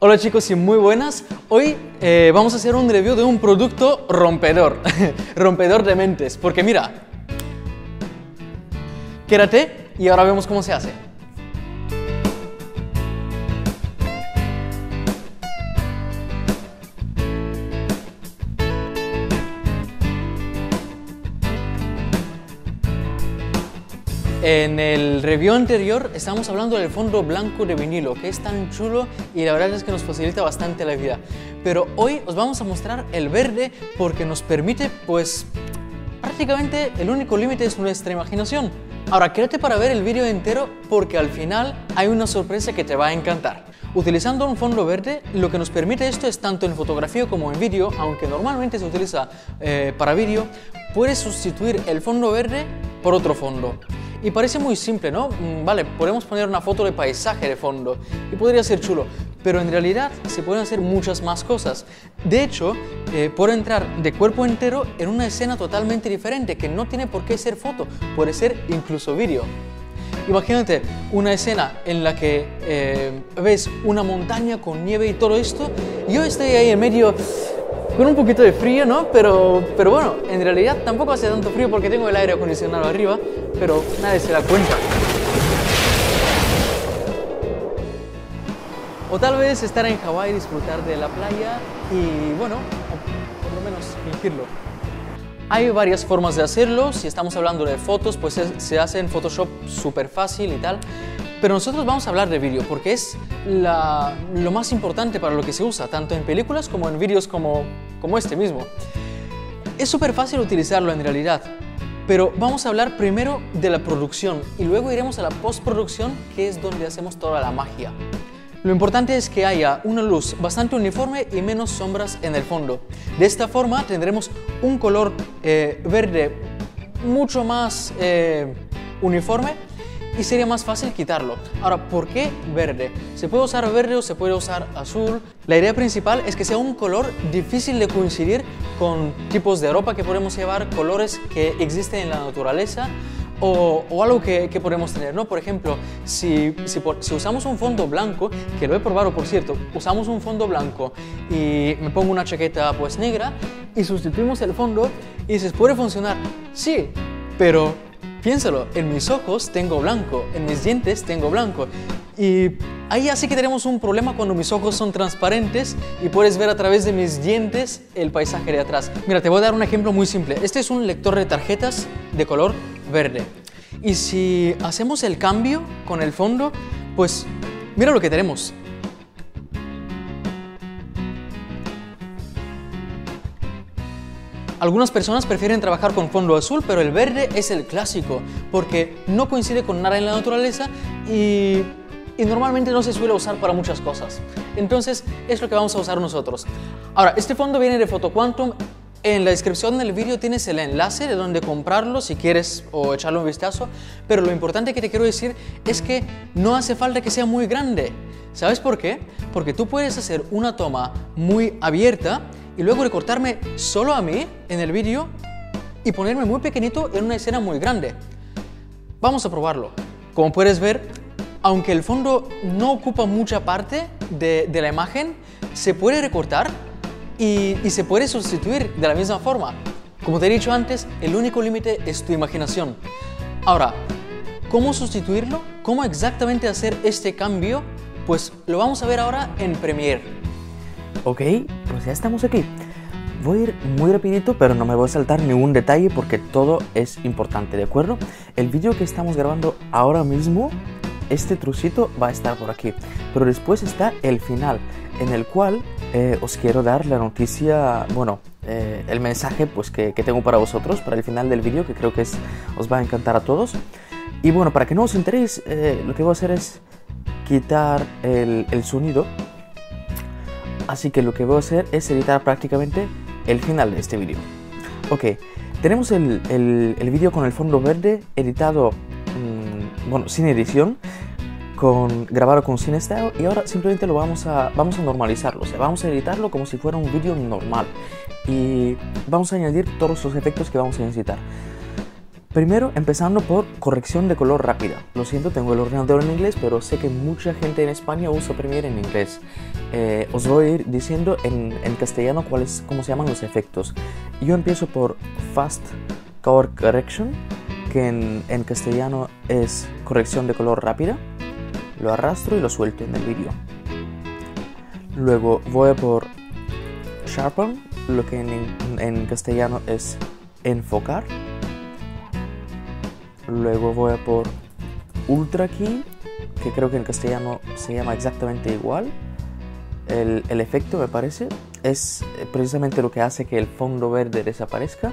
Hola chicos y muy buenas, hoy vamos a hacer un review de un producto rompedor, rompedor de mentes, porque mira, quédate y ahora vemos cómo se hace. En el review anterior estábamos hablando del fondo blanco de vinilo, que es tan chulo y la verdad es que nos facilita bastante la vida. Pero hoy os vamos a mostrar el verde porque nos permite, pues, prácticamente el único límite es nuestra imaginación. Ahora quédate para ver el vídeo entero porque al final hay una sorpresa que te va a encantar. Utilizando un fondo verde, lo que nos permite esto es tanto en fotografía como en vídeo, aunque normalmente se utiliza para vídeo, puedes sustituir el fondo verde por otro fondo. Y parece muy simple, ¿no? Vale, podemos poner una foto de paisaje de fondo y podría ser chulo, pero en realidad se pueden hacer muchas más cosas. De hecho, puedo entrar de cuerpo entero en una escena totalmente diferente que no tiene por qué ser foto, puede ser incluso vídeo. Imagínate una escena en la que ves una montaña con nieve y todo esto. Yo estoy ahí en medio con un poquito de frío, ¿no? Pero bueno, en realidad tampoco hace tanto frío porque tengo el aire acondicionado arriba, pero nadie se da cuenta. O tal vez estar en Hawái, disfrutar de la playa y, bueno, por lo menos fingirlo. Hay varias formas de hacerlo. Si estamos hablando de fotos, pues se hace en Photoshop súper fácil y tal. Pero nosotros vamos a hablar de vídeo porque es lo más importante para lo que se usa, tanto en películas como en vídeos como este mismo. Es súper fácil utilizarlo en realidad, pero vamos a hablar primero de la producción y luego iremos a la postproducción, que es donde hacemos toda la magia. Lo importante es que haya una luz bastante uniforme y menos sombras en el fondo. De esta forma tendremos un color verde mucho más uniforme y sería más fácil quitarlo. Ahora, ¿por qué verde? Se puede usar verde o se puede usar azul. La idea principal es que sea un color difícil de coincidir con tipos de ropa que podemos llevar, colores que existen en la naturaleza o algo que podemos tener, ¿no? Por ejemplo, si usamos un fondo blanco, que lo he probado por cierto, usamos un fondo blanco y me pongo una chaqueta pues negra y sustituimos el fondo y dices, ¿puede funcionar? Sí, pero piénsalo, en mis ojos tengo blanco, en mis dientes tengo blanco y ahí así que tenemos un problema cuando mis ojos son transparentes y puedes ver a través de mis dientes el paisaje de atrás. Mira, te voy a dar un ejemplo muy simple. Este es un lector de tarjetas de color verde y si hacemos el cambio con el fondo, pues mira lo que tenemos. Algunas personas prefieren trabajar con fondo azul, pero el verde es el clásico porque no coincide con nada en la naturaleza y normalmente no se suele usar para muchas cosas. Entonces es lo que vamos a usar nosotros. Ahora, este fondo viene de PhotoQuantum. En la descripción del vídeo tienes el enlace de donde comprarlo si quieres o echarle un vistazo, pero lo importante que te quiero decir es que no hace falta que sea muy grande. ¿Sabes por qué? Porque tú puedes hacer una toma muy abierta y luego recortarme solo a mí en el vídeo y ponerme muy pequeñito en una escena muy grande. Vamos a probarlo. Como puedes ver, aunque el fondo no ocupa mucha parte de la imagen, se puede recortar y se puede sustituir de la misma forma. Como te he dicho antes, el único límite es tu imaginación. Ahora, ¿cómo sustituirlo? ¿Cómo exactamente hacer este cambio? Pues lo vamos a ver ahora en Premiere. Ok, pues ya estamos aquí. Voy a ir muy rapidito, pero no me voy a saltar ningún detalle porque todo es importante, ¿de acuerdo? El vídeo que estamos grabando ahora mismo, este trucito va a estar por aquí. Pero después está el final, en el cual os quiero dar la noticia, bueno, el mensaje pues, que tengo para vosotros, para el final del vídeo, que creo que os va a encantar a todos. Y bueno, para que no os enteréis, lo que voy a hacer es quitar el sonido. Así que lo que voy a hacer es editar prácticamente el final de este vídeo. Ok, tenemos el vídeo con el fondo verde editado, bueno, sin edición, grabado con CineStyle y ahora simplemente lo vamos a normalizarlo, o sea, vamos a editarlo como si fuera un vídeo normal y vamos a añadir todos los efectos que vamos a necesitar. Primero, empezando por corrección de color rápida. Lo siento, tengo el ordenador en inglés, pero sé que mucha gente en España usa Premiere en inglés. Os voy a ir diciendo en castellano cómo se llaman los efectos. Yo empiezo por Fast Color Correction, que en castellano es corrección de color rápida. Lo arrastro y lo suelto en el vídeo. Luego voy por Sharpen, lo que en castellano es enfocar. Luego voy a por Ultra Key, que creo que en castellano se llama exactamente igual. El efecto, me parece, es precisamente lo que hace que el fondo verde desaparezca.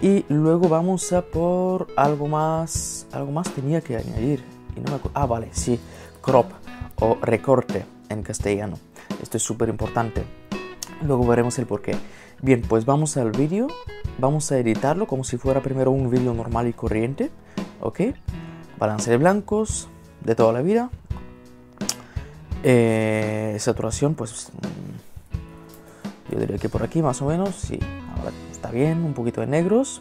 Y luego vamos a por algo más tenía que añadir. Y no me acuerdo. Ah, vale, sí, Crop o recorte en castellano. Esto es súper importante. Luego veremos el porqué. Bien, pues vamos al vídeo. Vamos a editarlo como si fuera primero un vídeo normal y corriente. Ok. Balance de blancos de toda la vida. Saturación, pues yo diría que por aquí más o menos. Sí, ahora está bien. Un poquito de negros.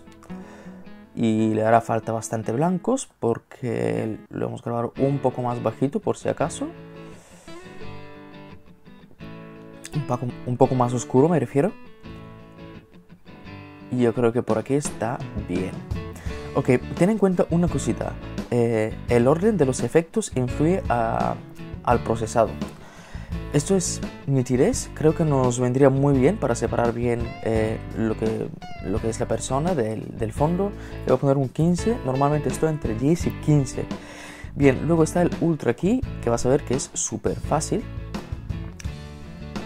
Y le hará falta bastante blancos porque lo vamos a grabar un poco más bajito por si acaso. Un poco más oscuro me refiero. Y yo creo que por aquí está bien. Ok, ten en cuenta una cosita. El orden de los efectos influye al procesado. Esto es nitidez. Creo que nos vendría muy bien para separar bien lo que es la persona del fondo. Le voy a poner un 15. Normalmente estoy entre 10 y 15. Bien, luego está el Ultra Key, que vas a ver que es súper fácil.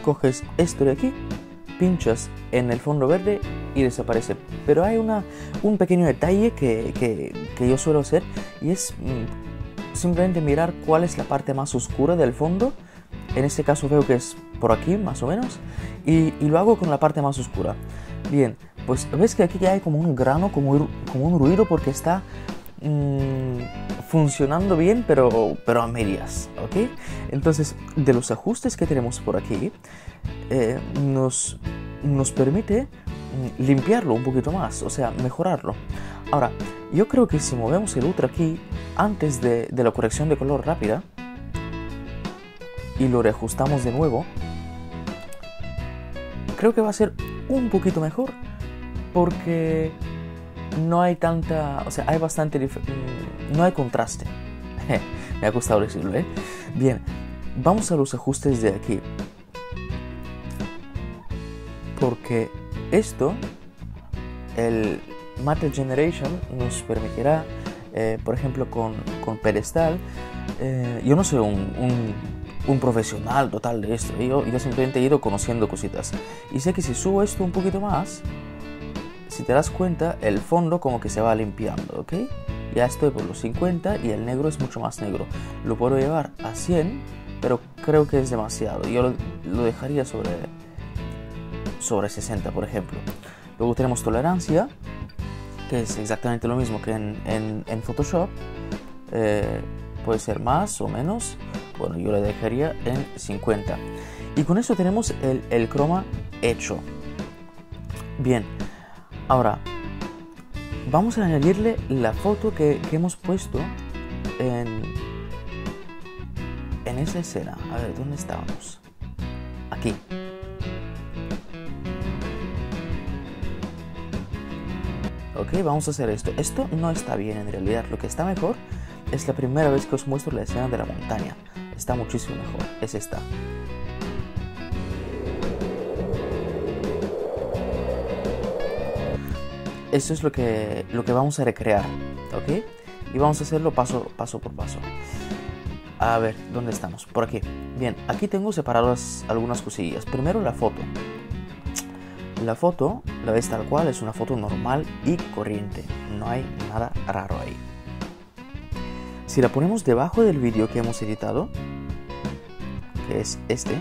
Coges esto de aquí, pinchas en el fondo verde y desaparece. Pero hay un pequeño detalle que yo suelo hacer, y es simplemente mirar cuál es la parte más oscura del fondo. En este caso veo que es por aquí más o menos, y lo hago con la parte más oscura. Bien, pues ves que aquí ya hay como un grano, como un ruido, porque está funcionando bien, pero a medias, ¿ok? Entonces, de los ajustes que tenemos por aquí, nos permite limpiarlo un poquito más, o sea, mejorarlo. Ahora, yo creo que si movemos el Ultra Key antes de la corrección de color rápida y lo reajustamos de nuevo, creo que va a ser un poquito mejor, porque no hay tanta, o sea, hay bastante, no hay contraste. Me ha costado decirlo, ¿eh? Bien, vamos a los ajustes de aquí, porque esto, el Matte Generation, nos permitirá, por ejemplo, con pedestal. Yo no soy un profesional total de esto. Yo simplemente he ido conociendo cositas, y sé que si subo esto un poquito más, si te das cuenta, el fondo como que se va limpiando, ¿ok? Ya estoy por los 50 y el negro es mucho más negro. Lo puedo llevar a 100, pero creo que es demasiado. Yo lo dejaría sobre 60, por ejemplo. Luego tenemos tolerancia, que es exactamente lo mismo que en Photoshop. Puede ser más o menos. Bueno, yo lo dejaría en 50. Y con eso tenemos el croma hecho. Bien. Ahora, vamos a añadirle la foto que hemos puesto en esa escena. A ver, ¿dónde estábamos? Aquí. Ok, vamos a hacer esto. Esto no está bien en realidad. Lo que está mejor es la primera vez que os muestro la escena de la montaña. Está muchísimo mejor. Es esta. Esto es lo que vamos a recrear, ¿ok? Y vamos a hacerlo paso por paso. A ver, ¿dónde estamos? Por aquí. Bien, aquí tengo separadas algunas cosillas. Primero la foto. La foto, la ves tal cual, es una foto normal y corriente. No hay nada raro ahí. Si la ponemos debajo del vídeo que hemos editado, que es este,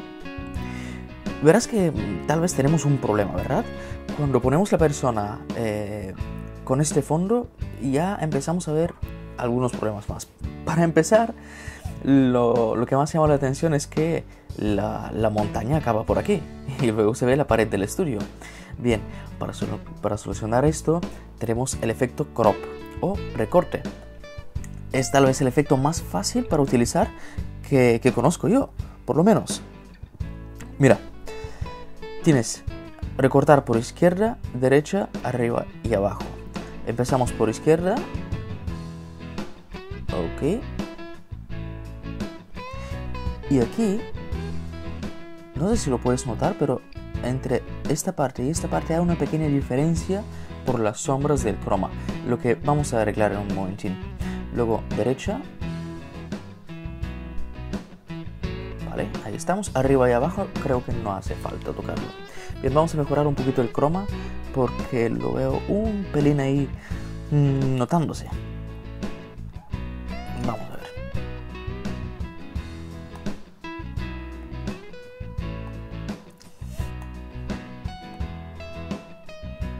verás que tal vez tenemos un problema, ¿verdad? Cuando ponemos la persona con este fondo, ya empezamos a ver algunos problemas más. Para empezar, lo que más llama la atención es que la montaña acaba por aquí y luego se ve la pared del estudio. Bien, para solucionar esto tenemos el efecto crop o recorte. Es tal vez el efecto más fácil para utilizar que conozco yo, por lo menos. Mira, tienes recortar por izquierda, derecha, arriba y abajo. Empezamos por izquierda. Ok. Y aquí, no sé si lo puedes notar, pero entre esta parte y esta parte hay una pequeña diferencia por las sombras del croma, lo que vamos a arreglar en un momentín. Luego derecha. Vale, ahí estamos. Arriba y abajo creo que no hace falta tocarlo. Bien, vamos a mejorar un poquito el croma porque lo veo un pelín ahí notándose. Vamos a ver.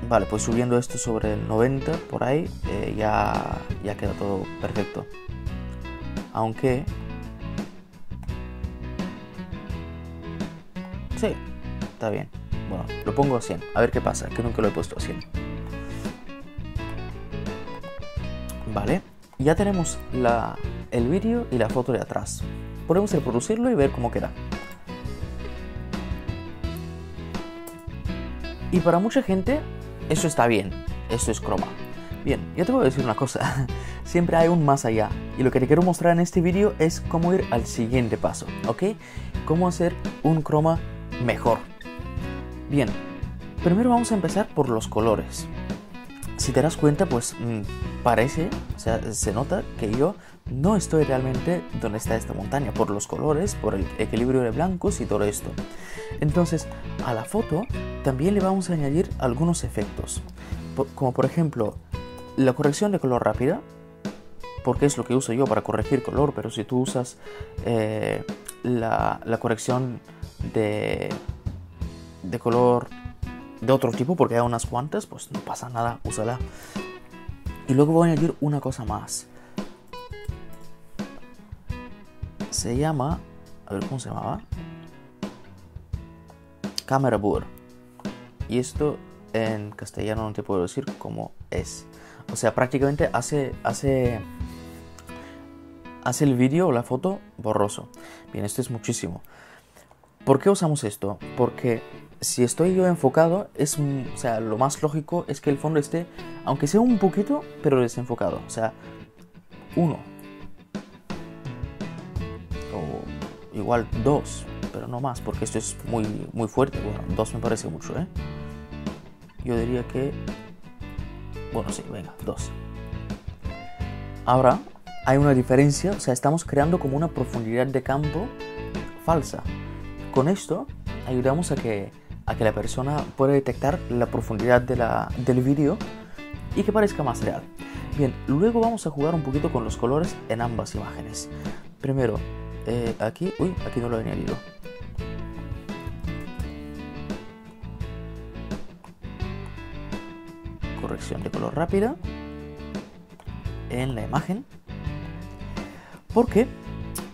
Vale, pues subiendo esto sobre el 90, por ahí, ya queda todo perfecto. Aunque... sí, está bien. Bueno, lo pongo a 100. A ver qué pasa, que nunca lo he puesto a 100. Vale, ya tenemos el vídeo y la foto de atrás. Podemos reproducirlo y ver cómo queda. Y para mucha gente... eso está bien, eso es croma. Bien, yo te voy a decir una cosa, siempre hay un más allá, y lo que te quiero mostrar en este vídeo es cómo ir al siguiente paso, ¿ok? Cómo hacer un croma mejor. Bien, primero vamos a empezar por los colores. Si te das cuenta, pues parece, o sea, se nota que yo no estoy realmente donde está esta montaña, por los colores, por el equilibrio de blancos y todo esto. Entonces, a la foto también le vamos a añadir algunos efectos, como por ejemplo la corrección de color rápida, porque es lo que uso yo para corregir color, pero si tú usas la corrección de color de otro tipo, porque hay unas cuantas, pues no pasa nada, úsala. Y luego voy a añadir una cosa más. Se llama... a ver, ¿cómo se llamaba? Camera Blur. Y esto en castellano no te puedo decir cómo es. O sea, prácticamente hace el vídeo o la foto borroso. Bien, esto es muchísimo. ¿Por qué usamos esto? Porque si estoy yo enfocado, o sea, lo más lógico es que el fondo esté, aunque sea un poquito, pero desenfocado. O sea, uno. O igual dos, pero no más, porque esto es muy, muy fuerte. Bueno, dos me parece mucho, ¿eh? Yo diría que... bueno, sí, venga, dos. Ahora hay una diferencia, o sea, estamos creando como una profundidad de campo falsa. Con esto ayudamos a que la persona pueda detectar la profundidad del vídeo y que parezca más real. Bien, luego vamos a jugar un poquito con los colores en ambas imágenes. Primero, aquí... uy, aquí no lo he añadido. Corrección de color rápida en la imagen, porque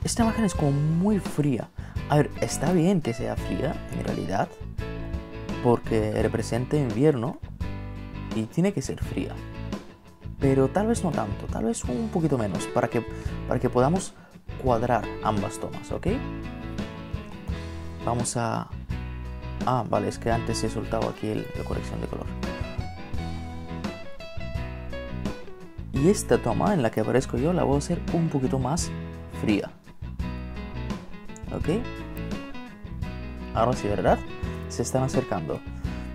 esta imagen es como muy fría. A ver, está bien que sea fría en realidad, porque representa invierno y tiene que ser fría, pero tal vez no tanto, tal vez un poquito menos, para que podamos cuadrar ambas tomas, ¿ok? Vamos a... ah, vale, es que antes he soltado aquí la corrección de color. Y esta toma en la que aparezco yo la voy a hacer un poquito más fría. Ok. Ahora sí, ¿verdad? Se están acercando.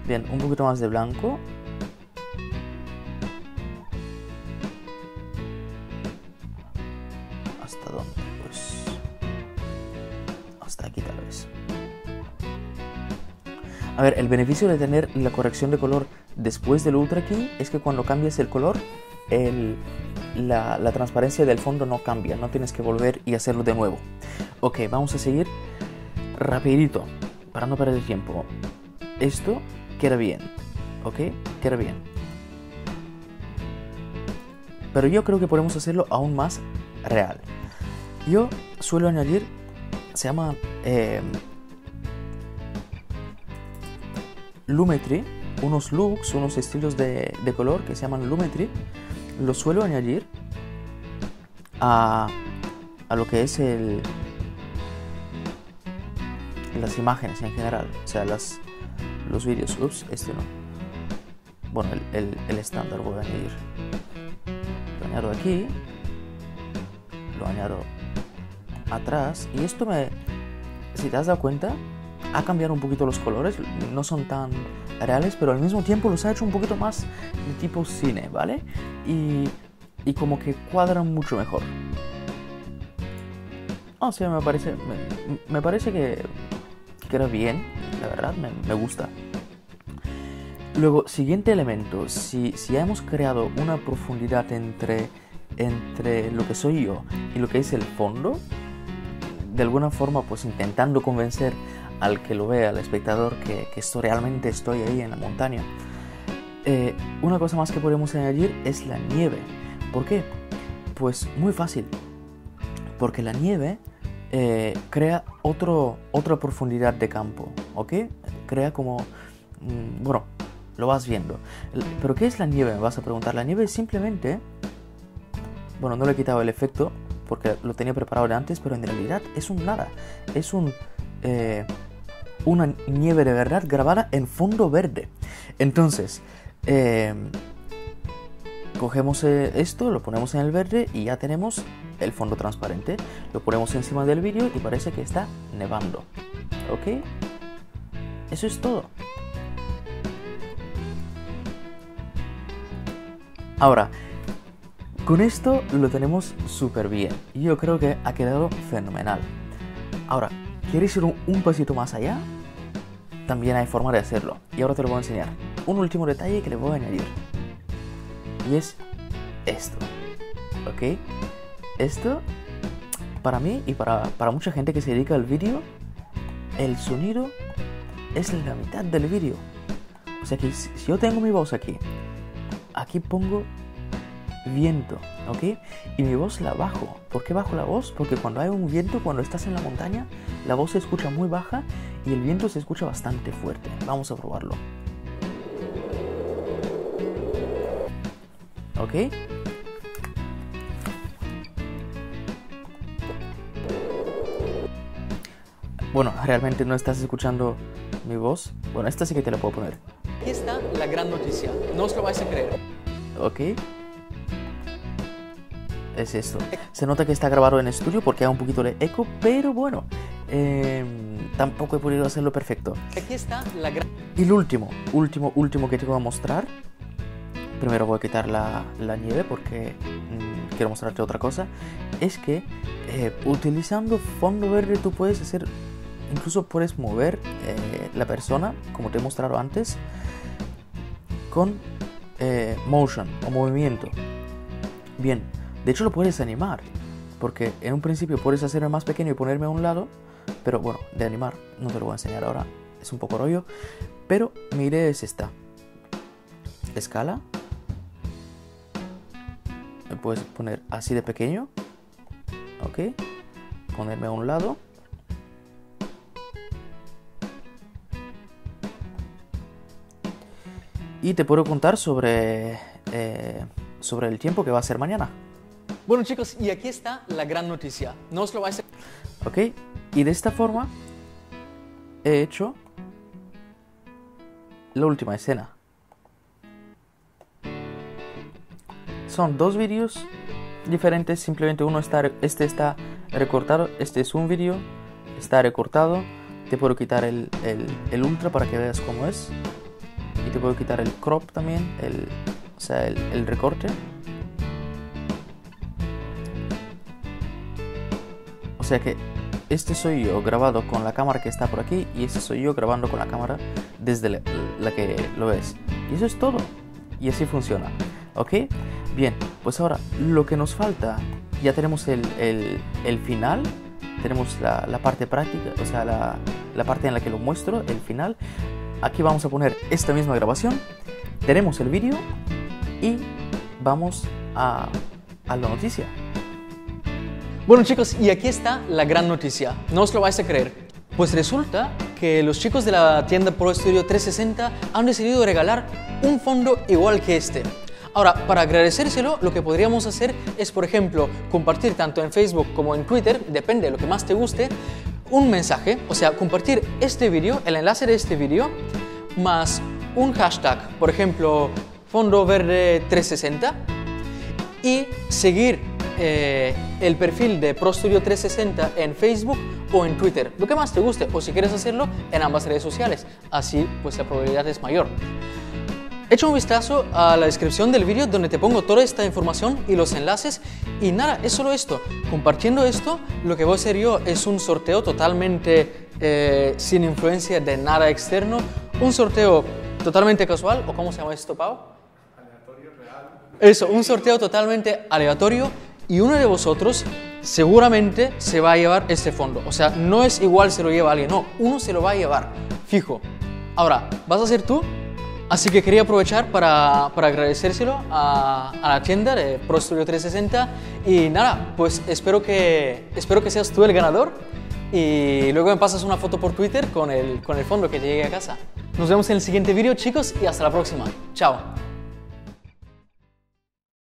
Bien, un poquito más de blanco. ¿Hasta dónde? Pues... hasta aquí tal vez. A ver, el beneficio de tener la corrección de color después del Ultra Key es que cuando cambias el color... La transparencia del fondo no cambia, no tienes que volver y hacerlo de nuevo. Ok, vamos a seguir rapidito para no perder el tiempo. Esto queda bien, ok, queda bien, pero yo creo que podemos hacerlo aún más real. Yo suelo añadir, se llama Lumetri, unos looks, unos estilos de color que se llaman Lumetri. Los suelo añadir a lo que es las imágenes en general, o sea, los vídeos. Ups, este no. Bueno, el estándar voy a añadir. Lo añado aquí, lo añado atrás, y esto me, si te has dado cuenta, ha cambiado un poquito los colores, no son tan reales, pero al mismo tiempo los ha hecho un poquito más de tipo cine, ¿vale? Y como que cuadran mucho mejor. O sea, me parece que era bien, la verdad, me gusta. Luego, siguiente elemento, si ya hemos creado una profundidad entre lo que soy yo y lo que es el fondo, de alguna forma pues intentando convencer al que lo vea, al espectador, que esto realmente estoy ahí en la montaña. Una cosa más que podemos añadir es la nieve. ¿Por qué? Pues muy fácil, porque la nieve crea otra profundidad de campo, ¿ok? Crea como... bueno, lo vas viendo. ¿Pero qué es la nieve?, me vas a preguntar. La nieve es simplemente... Bueno, no le he quitado el efecto porque lo tenía preparado de antes, pero en realidad es un nada. Es una nieve de verdad grabada en fondo verde. Entonces, cogemos esto, lo ponemos en el verde y ya tenemos el fondo transparente. Lo ponemos encima del vídeo y parece que está nevando. ¿Ok? Eso es todo. Ahora, con esto lo tenemos súper bien. Yo creo que ha quedado fenomenal. Ahora, ¿quieres ir un pasito más allá? También hay forma de hacerlo. Y ahora te lo voy a enseñar. Un último detalle que le voy a añadir. Y es esto. ¿Ok? Esto, para mí y para mucha gente que se dedica al vídeo, el sonido es la mitad del vídeo. O sea que si yo tengo mi voz aquí pongo viento, ¿ok? Y mi voz la bajo. ¿Por qué bajo la voz? Porque cuando hay un viento, cuando estás en la montaña, la voz se escucha muy baja y el viento se escucha bastante fuerte. Vamos a probarlo. ¿Ok? Bueno, realmente no estás escuchando mi voz. Bueno, esta sí que te la puedo poner. Aquí está la gran noticia. No os lo vais a creer. ¿Ok? Es esto. Se nota que está grabado en estudio porque hay un poquito de eco, pero bueno, tampoco he podido hacerlo perfecto. Aquí está la gran... Y lo último que te voy a mostrar. Primero voy a quitar la nieve porque quiero mostrarte otra cosa. Es que utilizando fondo verde tú puedes hacer... Incluso puedes mover la persona, como te he mostrado antes, con motion o movimiento. Bien. De hecho lo puedes animar, porque en un principio puedes hacerme más pequeño y ponerme a un lado, pero bueno, de animar no te lo voy a enseñar ahora, es un poco rollo, pero mi idea es esta. Escala, me puedes poner así de pequeño, ok, ponerme a un lado, y te puedo contar sobre el tiempo que va a ser mañana. Bueno chicos, y aquí está la gran noticia. No os lo vais a... Ok, y de esta forma he hecho la última escena. Son dos vídeos diferentes, simplemente uno está recortado, este es un vídeo, está recortado. Te puedo quitar el ultra para que veas cómo es. Y te puedo quitar el crop también, el recorte. O sea que este soy yo grabado con la cámara que está por aquí y este soy yo grabando con la cámara desde la que lo ves. Y eso es todo. Y así funciona. ¿Ok? Bien, pues ahora lo que nos falta, ya tenemos el final, tenemos la parte práctica, o sea, la parte en la que lo muestro, el final. Aquí vamos a poner esta misma grabación, tenemos el vídeo. Y vamos a la noticia. Bueno chicos, y aquí está la gran noticia. No os lo vais a creer. Pues resulta que los chicos de la tienda ProStudio360 han decidido regalar un fondo igual que este. Ahora, para agradecérselo, lo que podríamos hacer es, por ejemplo, compartir tanto en Facebook como en Twitter, depende de lo que más te guste, un mensaje, o sea, compartir este vídeo, el enlace de este vídeo, más un hashtag, por ejemplo, fondo verde 360, y seguir el perfil de ProStudio360 en Facebook o en Twitter, lo que más te guste, o si quieres hacerlo en ambas redes sociales, así pues la probabilidad es mayor. Echa un vistazo a la descripción del vídeo donde te pongo toda esta información y los enlaces. Y nada, es solo esto. Compartiendo esto, lo que voy a hacer yo es un sorteo totalmente sin influencia de nada externo. Un sorteo totalmente casual, o ¿cómo se llama esto, Pau? Aleatorio, real. Eso, un sorteo totalmente aleatorio. Y uno de vosotros seguramente se va a llevar este fondo. O sea, no es igual se lo lleva alguien, no. Uno se lo va a llevar, fijo. Ahora, ¿vas a ser tú? Así que quería aprovechar para agradecérselo a la tienda de ProStudio360 y nada, pues espero que seas tú el ganador y luego me pasas una foto por Twitter con el fondo que te llegue a casa. Nos vemos en el siguiente vídeo, chicos, y hasta la próxima. Chao.